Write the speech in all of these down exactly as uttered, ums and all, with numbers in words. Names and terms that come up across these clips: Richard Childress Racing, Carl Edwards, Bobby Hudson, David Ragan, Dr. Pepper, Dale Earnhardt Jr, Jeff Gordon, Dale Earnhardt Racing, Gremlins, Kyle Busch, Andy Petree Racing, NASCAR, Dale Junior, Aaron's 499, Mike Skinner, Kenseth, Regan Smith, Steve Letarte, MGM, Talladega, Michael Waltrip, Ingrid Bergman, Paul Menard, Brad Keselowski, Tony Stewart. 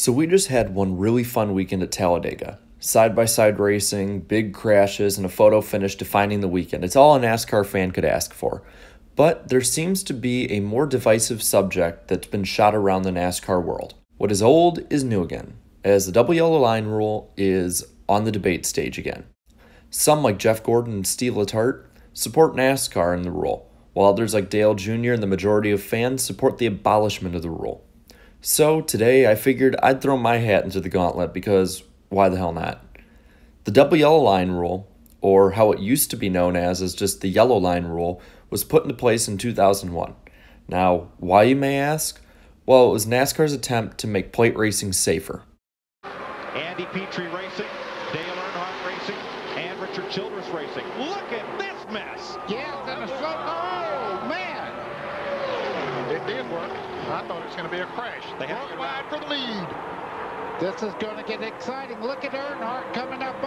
So we just had one really fun weekend at Talladega. Side-by-side racing, big crashes, and a photo finish defining the weekend. It's all a NASCAR fan could ask for. But there seems to be a more divisive subject that's been shot around the NASCAR world. What is old is new again, as the double yellow line rule is on the debate stage again. Some, like Jeff Gordon and Steve Letarte, support NASCAR and the rule, while others like Dale Junior and the majority of fans support the abolishment of the rule. So today I figured I'd throw my hat into the gauntlet because why the hell not? The double yellow line rule, or how it used to be known as is just the yellow line rule, was put into place in two thousand one. Now, why you may ask? Well, it was NASCAR's attempt to make plate racing safer. Andy Petree Racing, Dale Earnhardt Racing, and Richard Childress Racing. Look at this mess! Yeah, that was so... Oh, man! It did work. I thought it was going to be a crash. They have to wide for the lead. This is going to get exciting. Look at Earnhardt coming up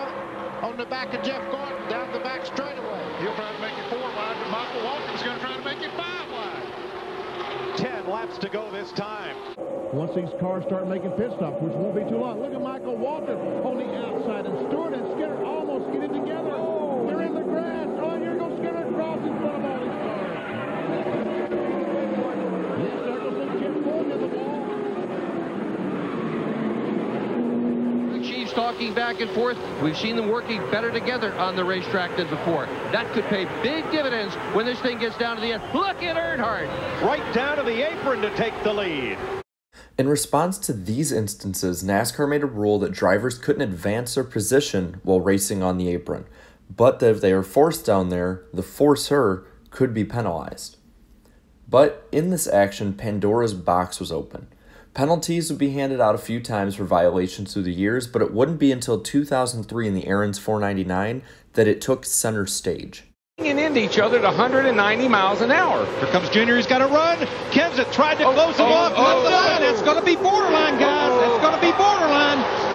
on the back of Jeff Gordon down the back straightaway. He'll try to make it four wide, but Michael Waltrip is going to try to make it five wide. Ten laps to go this time. Once these cars start making pit stops, which won't be too long. Look at Michael Waltrip on the outside, and Stewart and Skinner almost get it together. Oh, they're in the grass. Oh, and here goes Skinner drops in front of all these cars. Talking back and forth, we've seen them working better together on the racetrack than before. That could pay big dividends when this thing gets down to the end. Look at Earnhardt right down to the apron to take the lead. In response to these instances, NASCAR made a rule that drivers couldn't advance their position while racing on the apron, but that if they are forced down there, the forcer could be penalized. But in this action, Pandora's box was open. Penalties would be handed out a few times for violations through the years, but it wouldn't be until two thousand three in the Aaron's four ninety-nine that it took center stage. And into each other at one hundred ninety miles an hour. Here comes Junior, he's got to run. Kenseth tried to oh, close him oh, off. Oh, oh, the line. It's going to be borderline, guys. Oh. It's going to be borderline.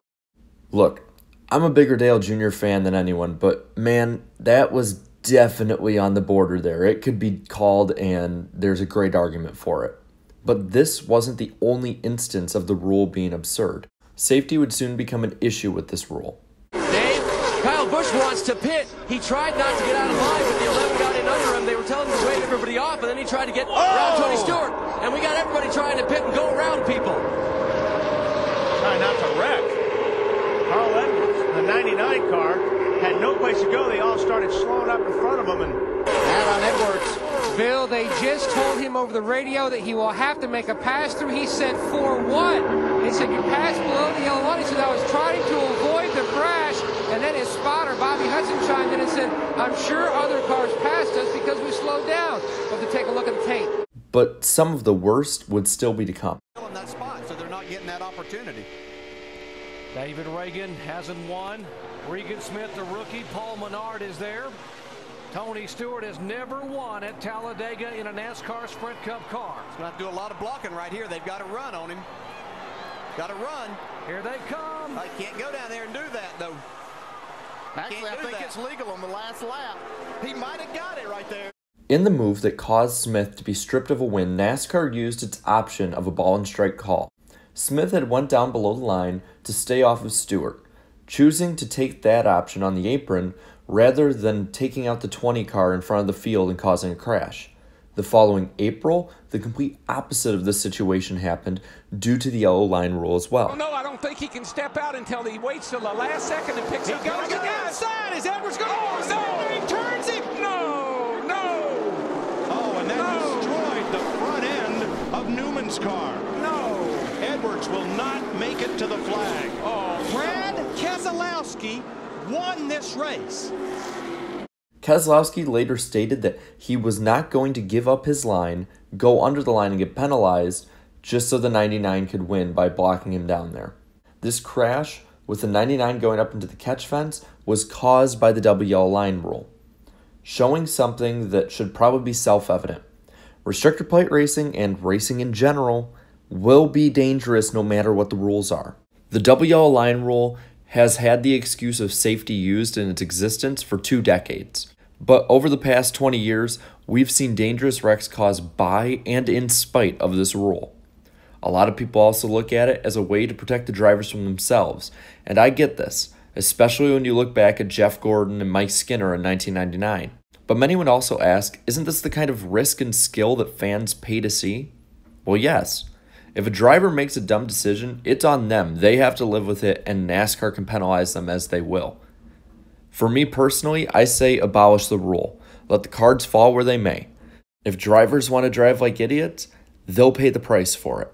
Look, I'm a bigger Dale Junior fan than anyone, but man, that was definitely on the border there. It could be called, and there's a great argument for it. But this wasn't the only instance of the rule being absurd. Safety would soon become an issue with this rule. Dave, Kyle Busch wants to pit. He tried not to get out of line, but the eleven got in under him. They were telling him to wave everybody off, and then he tried to get Whoa. around Tony Stewart. And we got everybody trying to pit and go around people. Trying not to wreck. Carl Edwards, the ninety-nine car, had no place to go. They all started slowing up in front of him. And out on Edwards. Bill, they just told him over the radio that he will have to make a pass through. He said, for what? They said, you passed below the yellow line. He said, I was trying to avoid the crash. And then his spotter, Bobby Hudson, chimed in and said, I'm sure other cars passed us because we slowed down. We'll have to take a look at the tape. But some of the worst would still be to come. In that spot, so they're not getting that opportunity. David Ragan hasn't won. Regan Smith, the rookie. Paul Menard is there. Tony Stewart has never won at Talladega in a NASCAR Sprint Cup car. He's going to have to do a lot of blocking right here. They've got to run on him. Got to run. Here they come. I can't go down there and do that, though. Actually, I think it's legal on the last lap. He might have got it right there. In the move that caused Smith to be stripped of a win, NASCAR used its option of a ball and strike call. Smith had went down below the line to stay off of Stewart. Choosing to take that option on the apron rather than taking out the twenty car in front of the field and causing a crash. The following April, the complete opposite of this situation happened due to the yellow line rule as well. No, I don't think he can step out until he waits till the last second and picks he up. He goes to the outside. Is Edwards going to oh, no. He turns him. No, no. Oh, and that no. destroyed the front end of Newman's car. No. Edwards will not make it to the flag. Oh, Brad Keselowski won this race. Keselowski later stated that he was not going to give up his line, go under the line and get penalized, just so the ninety-nine could win by blocking him down there. This crash, with the ninety-nine going up into the catch fence, was caused by the double yellow line rule, showing something that should probably be self-evident. Restrictor plate racing and racing in general will be dangerous no matter what the rules are. The double yellow line rule has had the excuse of safety used in its existence for two decades. But over the past twenty years, we've seen dangerous wrecks caused by and in spite of this rule. A lot of people also look at it as a way to protect the drivers from themselves, and I get this, especially when you look back at Jeff Gordon and Mike Skinner in nineteen ninety-nine. But many would also ask, isn't this the kind of risk and skill that fans pay to see? Well, yes. If a driver makes a dumb decision, it's on them. They have to live with it, and NASCAR can penalize them as they will. For me personally, I say abolish the rule. Let the cards fall where they may. If drivers want to drive like idiots, they'll pay the price for it.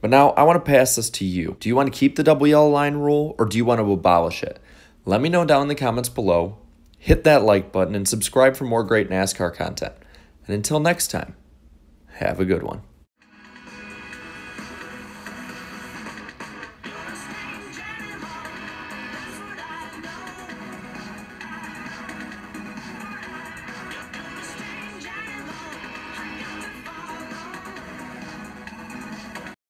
But now I want to pass this to you. Do you want to keep the double yellow line rule, or do you want to abolish it? Let me know down in the comments below. Hit that like button and subscribe for more great NASCAR content. And until next time, have a good one.